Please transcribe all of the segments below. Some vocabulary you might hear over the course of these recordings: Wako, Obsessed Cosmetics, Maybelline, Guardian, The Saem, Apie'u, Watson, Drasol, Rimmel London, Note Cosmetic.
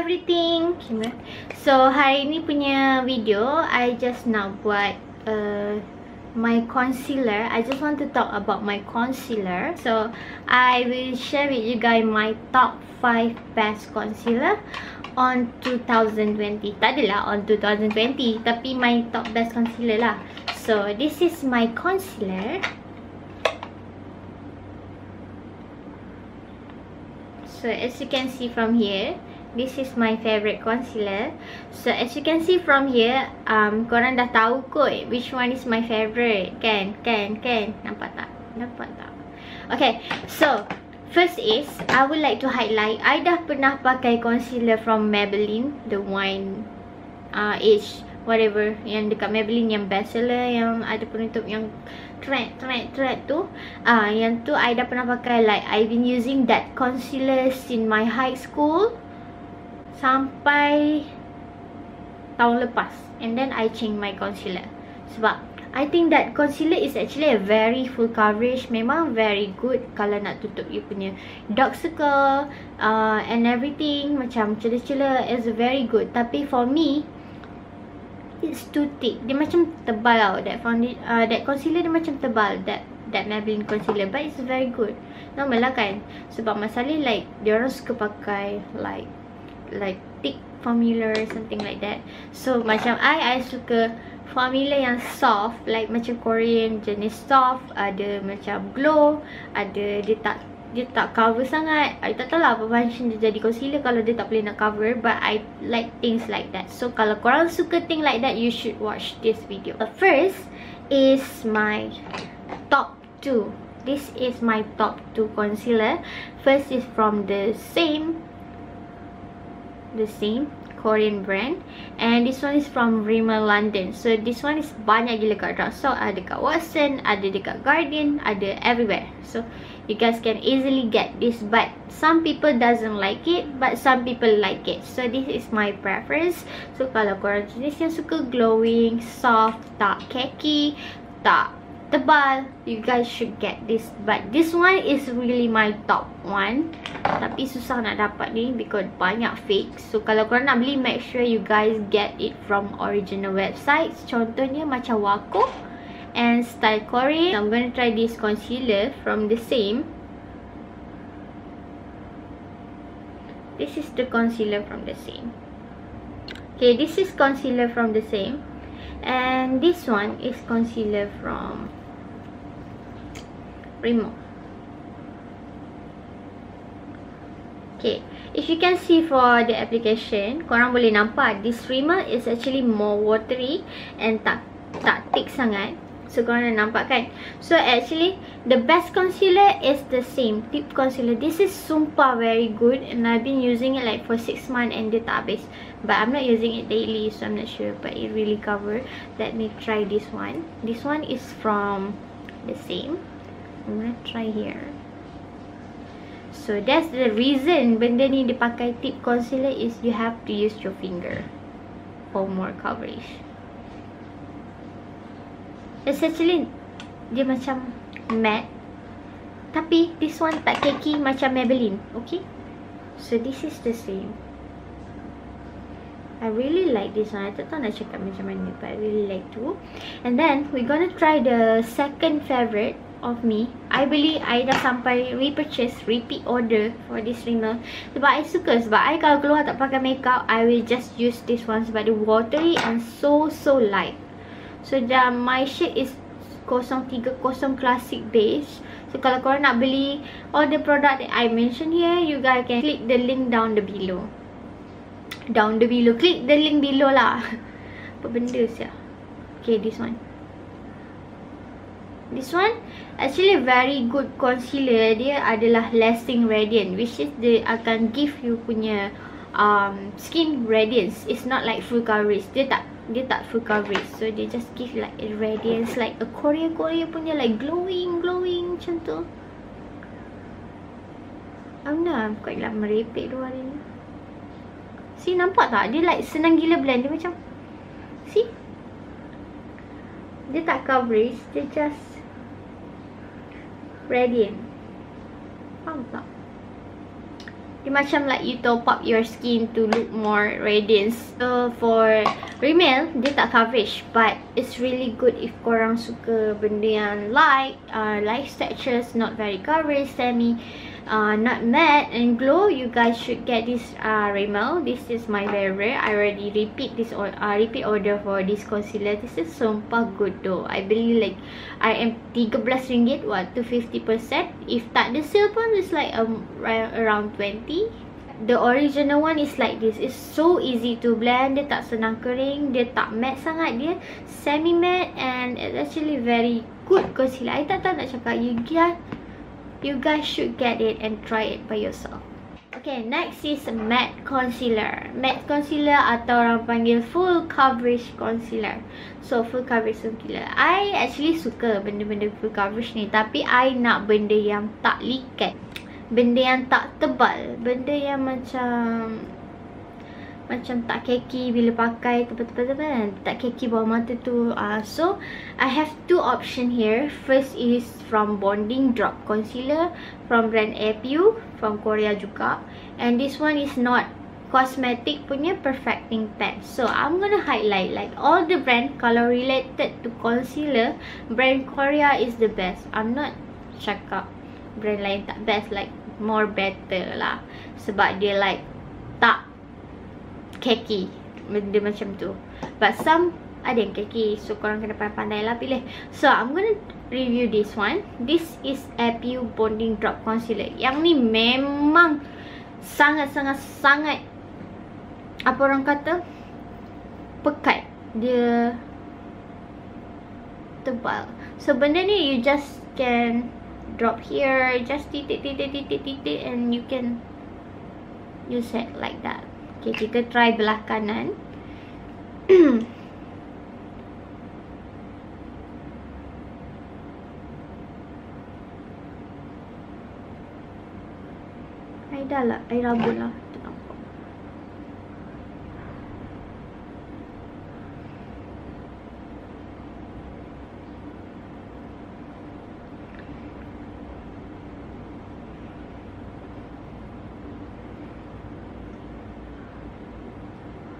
everything. So hari ni punya video, I just nak buat my concealer. I just want to talk about my concealer. So I will share with you guys my top 5 best concealer on 2020. Tak adalah on 2020, tapi my top best concealer lah. So this is my concealer. So as you can see from here, this is my favorite concealer. So as you can see from here, korang dah tahu kot which one is my favorite. Kan? Nampak tak? Okay, so first is, I would like to highlight. I dah pernah pakai concealer from Maybelline, the one age whatever, yang dekat Maybelline, yang bestseller, yang ada penutup yang thread tu. Yang tu I dah pernah pakai. Like, I've been using that concealer since my high school sampai tahun lepas, and then I change my concealer sebab I think that concealer is actually a very full coverage. Memang very good kalau nak tutup you punya dark circle and everything, macam cela-cela is very good. Tapi for me, it's too thick. Dia macam tebal tau. That concealer dia macam tebal, that Maybelline concealer, but it's very good. Normal lah kan? Sebab masalah like diorang suka pakai like thick formula or something like that. So macam I suka formula yang soft, like macam Korean jenis soft, ada macam glow, ada dia tak cover sangat. I tak tahu lah apa function dia jadi concealer kalau dia tak boleh nak cover, but I like things like that. So kalau korang suka thing like that, you should watch this video. But first is my top 2. This is my top 2 concealer. First is from the Saem, Korean brand, and this one is from Rimmel London. So this one is banyak gila kat Drasol, ada kat Watson, ada dekat Guardian, ada everywhere. So you guys can easily get this, but some people doesn't like it, but some people like it. So this is my preference. So kalau korang jenis yang suka glowing, soft, tak khaki, tak tebal, you guys should get this. But this one is really my top one. Tapi susah nak dapat ni because banyak fake. So kalau korang nak beli, make sure you guys get it from original websites. Contohnya macam Wako and Style Korea. I'm going to try this concealer from the Saem. This is the concealer from the Saem. Okay, this is concealer from the Saem. And this one is concealer from Rimmel. Okay, if you can see for the application, korang boleh nampak this Rimmel is actually more watery and tak thick sangat. So korang dah nampak kan? So actually the best concealer is the Saem Tip Concealer. This is sumpah very good, and I've been using it like for 6 months and dia tak habis. But I'm not using it daily, so I'm not sure, but it really cover. Let me try this one. This one is from the Saem. I'm gonna try here. So that's the reason benda ni dia pakai tip concealer, is you have to use your finger for more coverage. It's actually dia macam matte, tapi this one tak khaki macam Maybelline. Okay, so this is the Saem. I really like this one. I tak tahu nak cakap macam mana, but I really like too. And then we're gonna try the second favorite of me. I believe I dah sampai repeat order for this Rimmel. Sebab I suka. Sebab I kalau keluar tak pakai makeup, I will just use this one sebab dia watery and so light. So my shade is 030 Classic Beige. So kalau korang nak beli all the product that I mentioned here, you guys can click the link down the below. Click the link below lah. Apa benda siap. Okay, this one. This one actually very good concealer. Dia adalah lasting radiant, which is dia akan give you punya skin radiance. It's not like full coverage. Dia tak full coverage. So dia just give like a radiance, like a Korea punya, like glowing macam tu. I'm quite lah merepek dua hari ni. See, nampak tak? Dia like senang gila blend. Dia macam, see? Dia tak coverage, dia just radiant. Faham tak? Dia macam like you top up your skin to look more radiant. So for Rimmel, dia tak coverage, but it's really good if korang suka benda yang light, light textures, not very coverage, semi, not matte and glow. You guys should get this Rimmel. This is my favorite. I already repeat order for this concealer. This is sumpah good though. I believe like I am RM13, what, to 50%. If tak ada sale pun, it's like around 20. The original one is like this. It's so easy to blend. Dia tak senang kering. Dia tak matte sangat. Dia semi matte and it's actually very good concealer. I tak tahu nak cakap. You guys should get it and try it by yourself. Okay, next is matte concealer. Matte concealer atau orang panggil full coverage concealer. So full coverage concealer, I actually suka benda-benda full coverage ni. Tapi I nak benda yang tak likat, benda yang tak tebal, benda yang macam tak keki bila pakai, tebal-tebal, tak keki bawah mata tu. So I have two option here. First is from Bonding Drop Concealer from brand Apie'u, from Korea juga. And this one is Note Cosmetic punya Perfecting Pen. So I'm gonna highlight like all the brand kalau related to concealer, brand Korea is the best. I'm not cakap brand lain tak best, like more better lah, sebab dia like tak keki, benda macam tu, but some ada yang keki, so korang kena pandai-pandai lah pilih. So I'm gonna review this one. This is Apie'u Bonding Drop Concealer. Yang ni memang sangat-sangat apa orang kata, pekat, dia tebal. So benda ni you just can drop here, just titik-titik and you can use it like that. Okay, kita try belah kanan. Air dah lah, air rabun lah.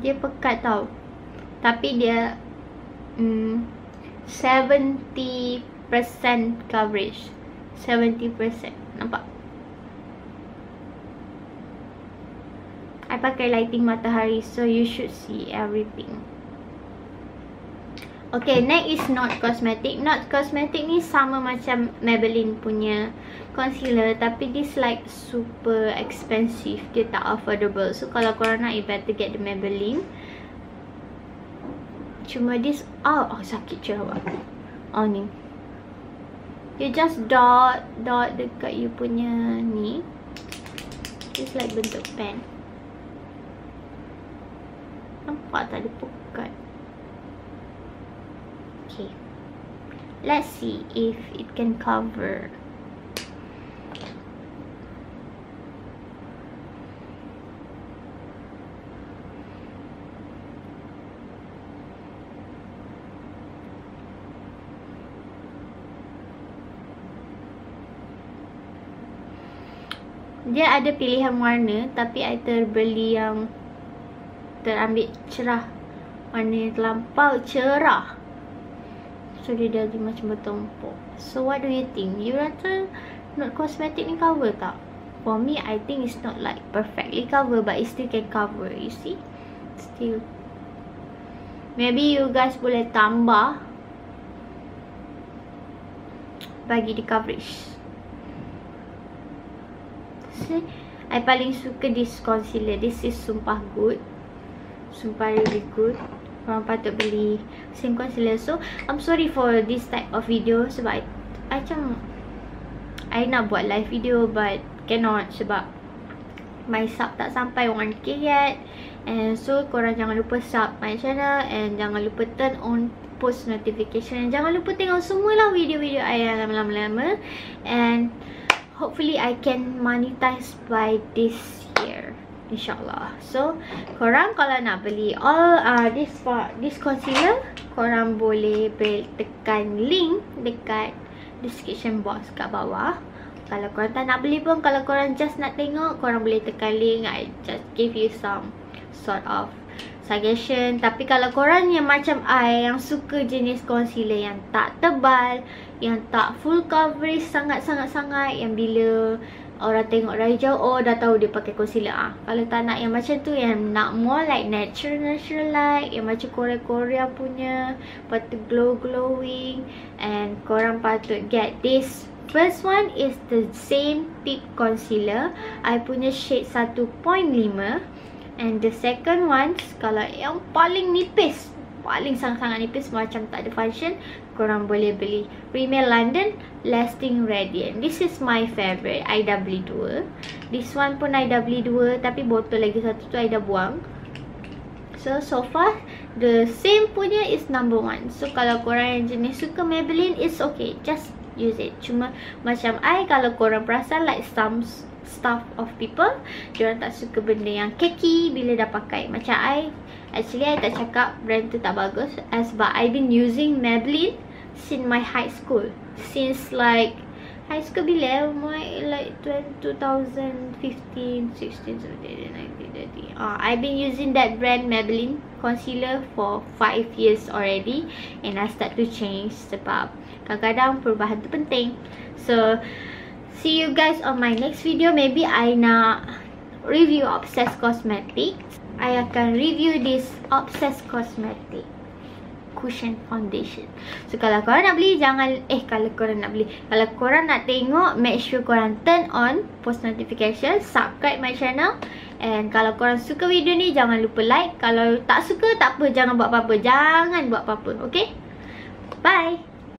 Dia pekat tau, tapi dia 70% coverage, 70%. Nampak? I pakai lighting matahari, so you should see everything. Okay, next is Note Cosmetic. Note Cosmetic ni sama macam Maybelline punya concealer, tapi this like super expensive, dia tak affordable. So kalau korang nak, you better get the Maybelline. Cuma this, oh sakit cerewet. Oh ni, you just dot dekat you punya ni, just like bentuk pen. Nampak tak ada pekat? Okay, let's see if it can cover. Dia ada pilihan warna, tapi I terbeli yang terambil cerah, warna yang terlampau cerah, so dia jadi macam bertumpuk. So what do you think? You rasa Note Cosmetic ni cover tak? For me, I think it's not like perfectly cover, but it still can cover. You see? Still, maybe you guys boleh tambah bagi di coverage. I paling suka this concealer. This is sumpah good, sumpah really good. Korang patut beli same concealer. So I'm sorry for this type of video, sebab I macam I nak buat live video but cannot, sebab my sub tak sampai 1k yet. And so korang jangan lupa sub my channel, and jangan lupa turn on post notification, and jangan lupa tengok semualah video-video I yang lama-lama. And hopefully I can monetize by this year, insyaAllah. So korang kalau nak beli all this concealer, korang boleh tekan link dekat description box kat bawah. Kalau korang tak nak beli pun, kalau korang just nak tengok, korang boleh tekan link. I just give you some sort of suggestion. Tapi kalau korang yang macam I, yang suka jenis concealer yang tak tebal, yang tak full coverage sangat-sangat-sangat, yang bila orang tengok dari jauh, oh dah tahu dia pakai concealer. Kalau tak nak yang macam tu, yang nak more like natural-natural like, yang macam Korea-Korea punya, lepas tu glow-glowing. And korang patut get this. First one is the Saem Peak Concealer. I punya shade 1.5. And the second one, kalau yang paling nipis, paling sangat-sangat nipis, macam tak ada function, korang boleh beli Rimmel London Lasting Radiant. This is my favourite. I dah beli dua. This one pun I dah beli dua, tapi botol lagi satu tu I dah buang. So far, the Saem punya is number 1. So kalau korang yang jenis suka Maybelline, it's okay, just use it. Cuma macam I, kalau korang perasan, like some stuff of people, diorang tak suka benda yang cakey bila dah pakai. Macam I, actually I tak cakap brand tu tak bagus, sebab I been using Maybelline since my high school. Since like high school bila, like 2015, 16, 17, 18, 19, 20. I've been using that brand Maybelline concealer for 5 years already, and I start to change sebab kadang-kadang perubahan tu penting. So see you guys on my next video. Maybe I nak review Obsessed Cosmetics. I akan review this Obsessed Cosmetics cushion foundation. So kalau korang nak beli, jangan kalau korang nak tengok, make sure korang turn on post notification, subscribe my channel. And kalau korang suka video ni, jangan lupa like. Kalau tak suka tak apa, jangan buat apa-apa. Okay, bye.